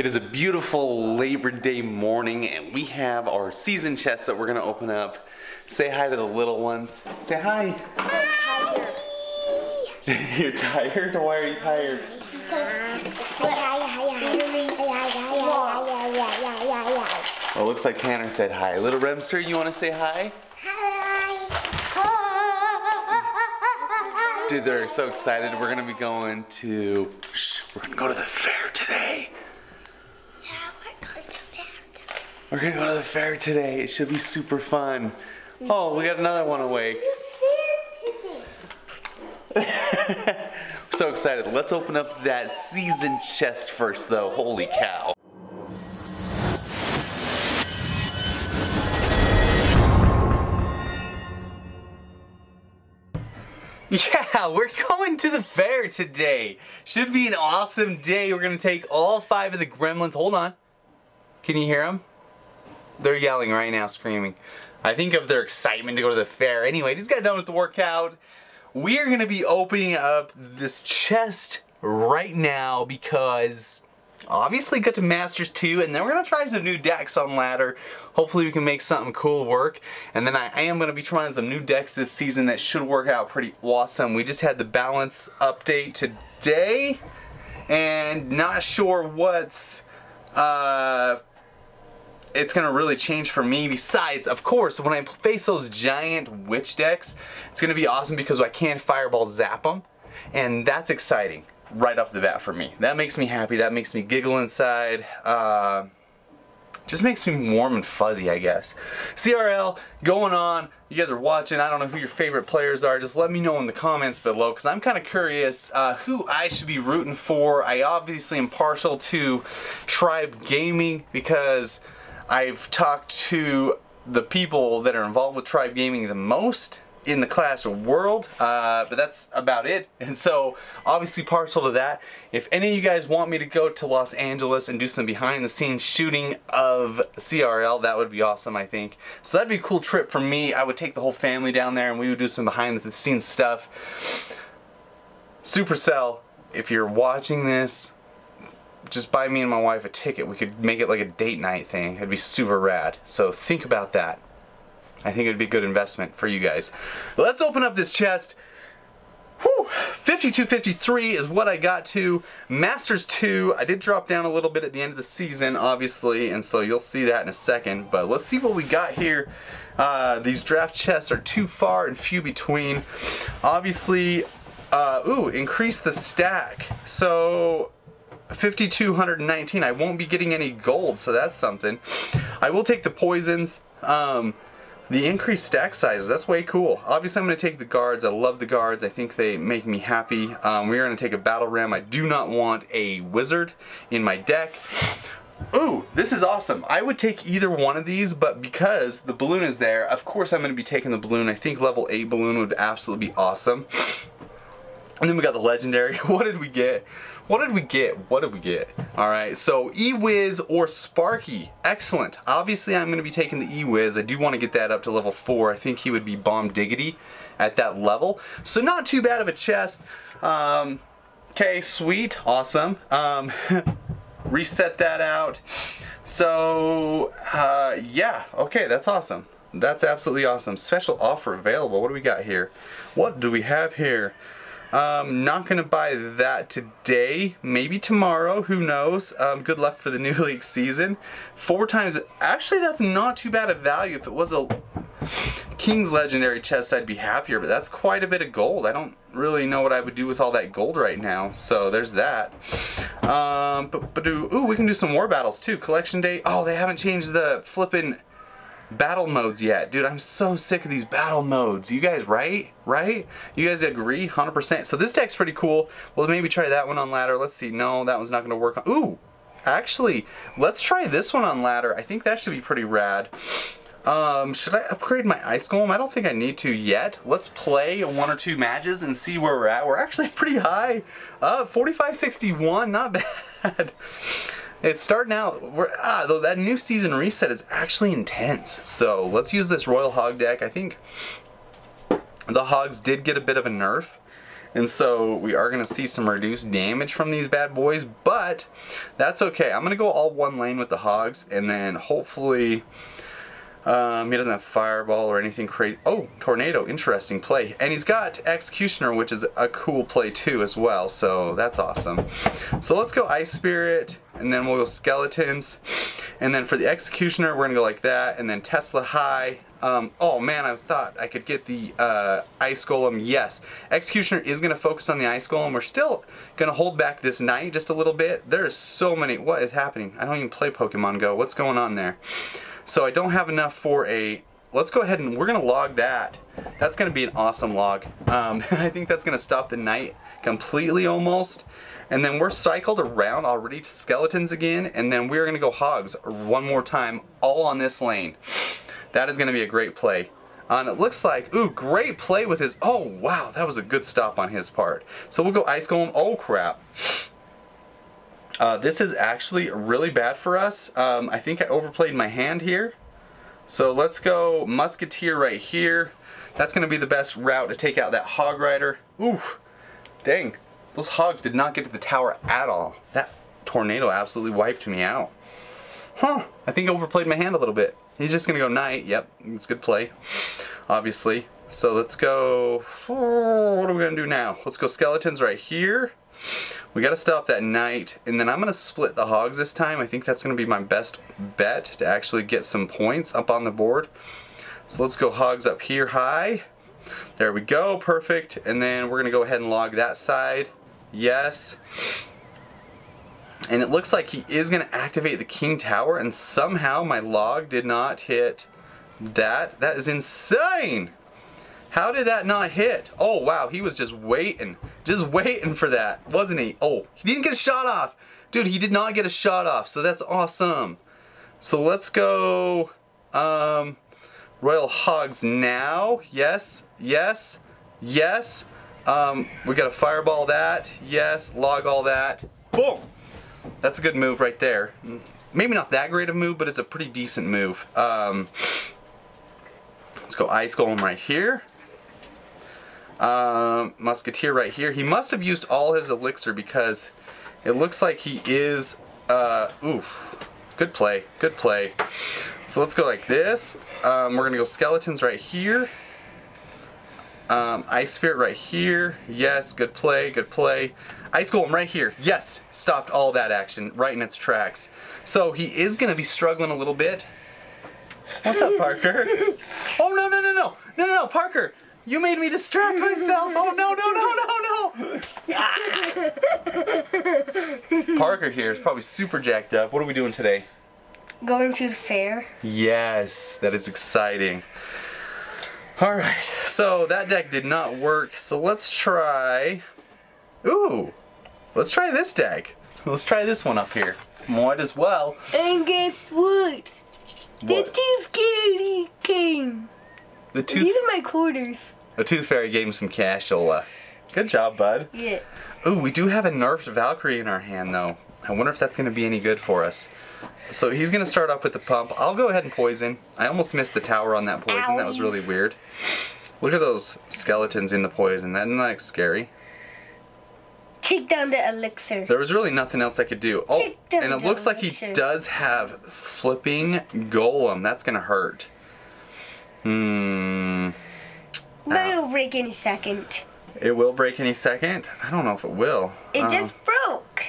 It is a beautiful Labor Day morning and we have our season chests that we're gonna open up. Say hi to the little ones. Say hi. I'm tired. You're tired? Why are you tired? Well, it looks like Tanner said hi. Little Remster, you wanna say hi? Hi. Dude, they're so excited. We're gonna be going to, we're gonna go to the fair today. We're gonna go to the fair today. It should be super fun. Oh, we got another one awake. So excited. Let's open up that season chest first though. Holy cow. Yeah, we're going to the fair today. Should be an awesome day. We're gonna take all 5 of the gremlins. Hold on. Can you hear them? They're yelling right now, screaming. I think of their excitement to go to the fair. Anyway, just got done with the workout. We are gonna be opening up this chest right now because obviously got to Masters 2 and then we're gonna try some new decks on ladder. Hopefully we can make something cool work. And then I am gonna be trying some new decks this season that should work out pretty awesome. We just had the balance update today and not sure what's it's gonna really change for me. Besides, of course, when I face those giant witch decks, it's gonna be awesome because I can fireball zap them, and that's exciting right off the bat for me. That makes me happy. That makes me giggle inside. Just makes me warm and fuzzy, I guess. CRL going on. You guys are watching. I don't know who your favorite players are. Just let me know in the comments below because I'm kind of curious who I should be rooting for. I obviously am partial to Tribe Gaming because I've talked to the people that are involved with Tribe Gaming the most in the Clash of World, but that's about it. And so, obviously partial to that. If any of you guys want me to go to Los Angeles and do some behind the scenes shooting of CRL, that would be awesome, I think. So that'd be a cool trip for me. I would take the whole family down there and we would do some behind the scenes stuff. Supercell, if you're watching this, just buy me and my wife a ticket. We could make it like a date night thing. It'd be super rad. So think about that. I think it'd be a good investment for you guys. Let's open up this chest. Whew, 52-53 is what I got to. Masters 2, I did drop down a little bit at the end of the season, obviously, and so you'll see that in a second. But let's see what we got here. These draft chests are too far and few between. Obviously, ooh, increase the stack. So 5,219. I won't be getting any gold, so that's something. I will take the poisons. The increased stack size, that's way cool. Obviously, I'm going to take the guards. I love the guards. I think they make me happy. We're going to take a battle ram. I do not want a wizard in my deck. Ooh, this is awesome. I would take either one of these, but because the balloon is there, of course I'm going to be taking the balloon. I think level 8 balloon would absolutely be awesome. And then we got the legendary. What did we get? What did we get? What did we get? Alright, so E-Wiz or Sparky. Excellent. Obviously, I'm going to be taking the E-Wiz. I do want to get that up to level 4. I think he would be bomb diggity at that level. So not too bad of a chest. Okay, sweet. Awesome. Reset that out. So, yeah. Okay, that's awesome. That's absolutely awesome. Special offer available. What do we got here? What do we have here? Not gonna buy that today, maybe tomorrow, who knows. Good luck for the new league season. 4 times, actually that's not too bad a value. If it was a King's legendary chest I'd be happier, but that's quite a bit of gold. I don't really know what I would do with all that gold right now, so there's that. Ooh, we can do some war battles too. Collection day. Oh, they haven't changed the flippin' battle modes yet. Dude, I'm so sick of these battle modes. You guys, right? You guys agree? 100%. So this deck's pretty cool. We'll maybe try that one on ladder. Let's see. No, that one's not going to work on. Ooh, actually, let's try this one on ladder. I think that should be pretty rad. Should I upgrade my ice golem? I don't think I need to yet. Let's play 1 or 2 matches and see where we're at. We're actually pretty high. 45-61, not bad. It's starting out, though that new season reset is actually intense. So let's use this Royal Hog deck. I think the Hogs did get a bit of a nerf. And so we are going to see some reduced damage from these bad boys, but that's okay. I'm going to go all one lane with the Hogs, and then hopefully he doesn't have Fireball or anything crazy. Oh, Tornado, interesting play. And he's got Executioner, which is a cool play too as well, so that's awesome. So let's go Ice Spirit, and then we'll go Skeletons. And then for the Executioner, we're going to go like that, and then Tesla High. Oh man, I thought I could get the Ice Golem. Yes, Executioner is going to focus on the Ice Golem. We're still going to hold back this Knight just a little bit. There is so many. What is happening? I don't even play Pokemon Go. What's going on there? So I don't have enough for a... Let's go ahead and we're going to log that. That's going to be an awesome log. I think that's going to stop the Knight completely almost. And then we're cycled around already to Skeletons again. And then we're going to go Hogs one more time, all on this lane. That is going to be a great play. And it looks like, ooh, great play with his, oh wow, that was a good stop on his part. So we'll go Ice Golem, oh crap. This is actually really bad for us. I think I overplayed my hand here. So let's go Musketeer right here. That's going to be the best route to take out that Hog Rider. Ooh, dang, those Hogs did not get to the tower at all. That Tornado absolutely wiped me out. Huh, I think I overplayed my hand a little bit. He's just going to go Knight. Yep, it's good play, obviously. So let's go, what are we going to do now? Let's go Skeletons right here. We got to stop that Knight, and then I'm going to split the Hogs this time. I think that's going to be my best bet to actually get some points up on the board. So let's go Hogs up here high. There we go, perfect. And then we're going to go ahead and log that side. Yes. And it looks like he is going to activate the King Tower, and somehow my log did not hit that. That is insane! How did that not hit? Oh wow, he was just waiting for that, wasn't he? Oh, he didn't get a shot off! Dude, he did not get a shot off, so that's awesome. So let's go Royal Hogs now. Yes, yes, yes. We gotta Fireball that, yes, log all that. Boom! That's a good move right there. Maybe not that great of a move, but it's a pretty decent move. Let's go Ice Golem right here. Musketeer right here. He must have used all his elixir because it looks like he is... ooh, good play, good play. So let's go like this. We're going to go Skeletons right here. Ice Spirit right here. Yes, good play, good play. Ice Golem right here. Yes, stopped all that action right in its tracks. So he is going to be struggling a little bit. What's up, Parker? Oh, no, no, no, no. No, no, no, Parker. You made me distract myself. Oh, no, no, no, no, no. Parker here is probably super jacked up. What are we doing today? Going to the fair. Yes, that is exciting. Alright, so that deck did not work, so let's try... Ooh! Let's try this deck. Let's try this one up here. Might as well. And guess what? What? The Tooth Fairy came. The tooth... These are my quarters. The Tooth Fairy gave him some cashola. Good job, bud. Yeah. Ooh, we do have a nerfed Valkyrie in our hand, though. I wonder if that's going to be any good for us. So he's going to start off with the pump. I'll go ahead and poison. I almost missed the tower on that poison. Ow. That was really weird. Look at those skeletons in the poison. That looks scary. Take down the elixir. There was really nothing else I could do. Oh, and it looks like he does have flipping golem. That's going to hurt. Hmm. But it'll break any second. It will break any second? I don't know if it will. It just broke.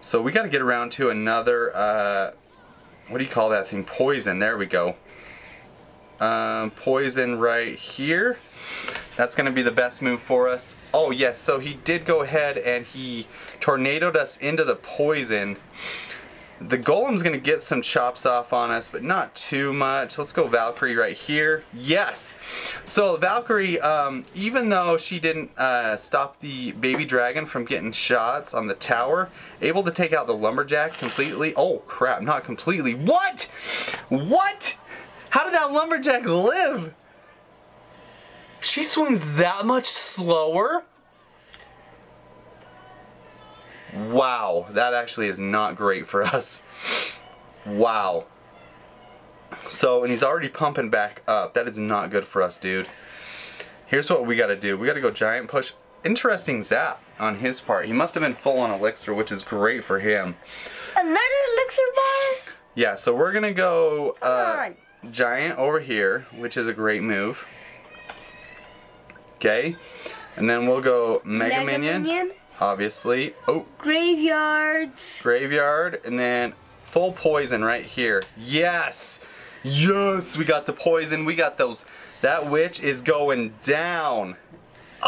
So we got to get around to another... what do you call that thing? Poison. There we go. Poison right here. That's going to be the best move for us. Oh yes, so he did go ahead and he tornadoed us into the poison. The golem's going to get some chops off on us, but not too much. Let's go Valkyrie right here. Yes! So Valkyrie, even though she didn't stop the baby dragon from getting shots on the tower, able to take out the Lumberjack completely. Oh, crap. Not completely. What? What? How did that Lumberjack live? She swings that much slower? Wow, that actually is not great for us. Wow. So, and he's already pumping back up. That is not good for us, dude. Here's what we gotta do. We gotta go giant push. Interesting zap on his part. He must have been full on elixir, which is great for him. Another elixir bar? Yeah, so we're going to go giant over here, which is a great move. Okay. And then we'll go Mega Minion, obviously. Oh. Graveyard. Graveyard. And then full poison right here. Yes. Yes, we got the poison. We got those. That witch is going down.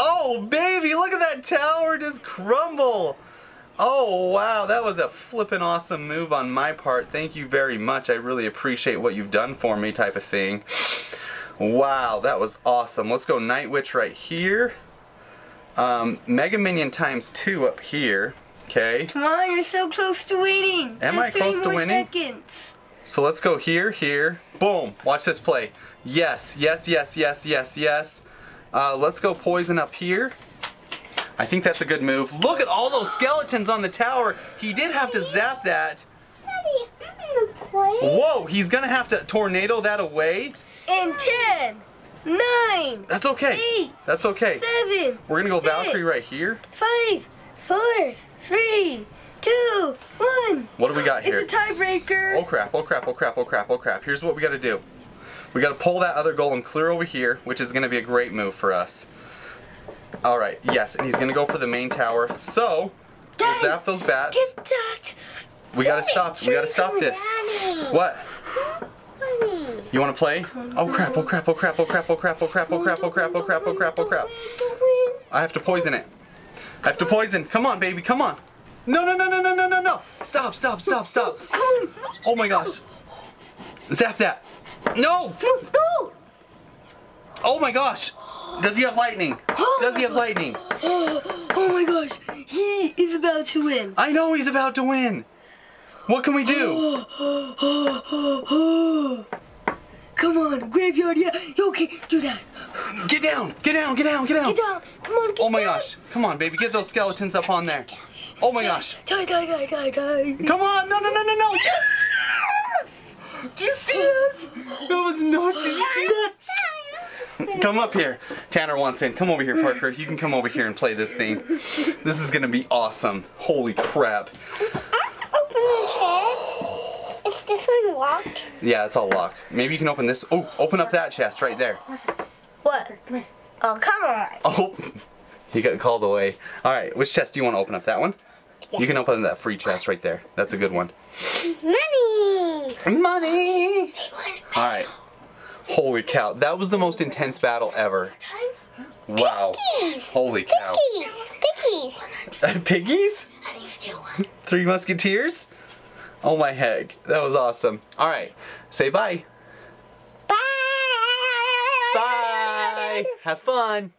Oh, baby, look at that tower just crumble. Oh, wow, that was a flippin' awesome move on my part. Thank you very much. I really appreciate what you've done for me type of thing. Wow, that was awesome. Let's go Night Witch right here. Mega Minion ×2 up here. Okay. Come on, you're so close to winning. Am I close to winning? Seconds. So let's go here, here. Boom. Watch this play. Yes, yes, yes, yes, yes, yes. Let's go poison up here. I think that's a good move. Look at all those skeletons on the tower. He did have to zap that. Daddy, I'm gonna play. Whoa, he's going to have to tornado that away. In 10, 9. That's okay. 8. That's okay. 7. We're going to go 6, Valkyrie right here. 5, 4, 3, 2, 1. What do we got here? It's a tiebreaker. Oh crap, oh crap, oh crap, oh crap, oh crap. Here's what we got to do. We got to pull that other golem clear over here, which is going to be a great move for us. Alright, yes, and he's going to go for the main tower. So, we'll zap those bats. Get that. We got to stop. We got to stop this. What? You want to play? Oh crap, oh crap, oh crap, oh crap, oh crap, oh crap, oh crap, oh crap, oh crap, oh crap, oh crap. I have to poison it. I have to poison. Come on, baby, come on. No, no, no, no, no, no, no, no. Stop, stop, stop, stop. Oh my gosh. Zap that. No! No! Oh my gosh! Does he have lightning? Does he have lightning? Oh my gosh! He is about to win! I know he's about to win! What can we do? Come on, graveyard, yeah! Okay, do that! Get down! Get down! Get down! Get down! Get down! Come on, get down! Oh my gosh! Come on, baby, get those skeletons up on there! Oh my gosh! Die, die, die, die, die! Come on! No, no, no, no, no! Yes! Did you see that? That was nuts. Did you see that? Come up here. Tanner wants in. Come over here, Parker. You can come over here and play this thing. This is going to be awesome. Holy crap. I have to open the chest. Is this one locked? Yeah, it's all locked. Maybe you can open this. Oh, open up that chest right there. What? Oh, come on. Oh, he got called away. All right, which chest do you want to open up? That one? Yeah. You can open that free chest right there. That's a good one. Money! Money! Alright. Holy cow. That was the most intense battle ever. Wow. Piggies. Holy cow. Piggies! Piggies! Piggies? I need to steal one. Three Musketeers? Oh my heck. That was awesome. Alright. Say bye. Bye! Bye! Have fun!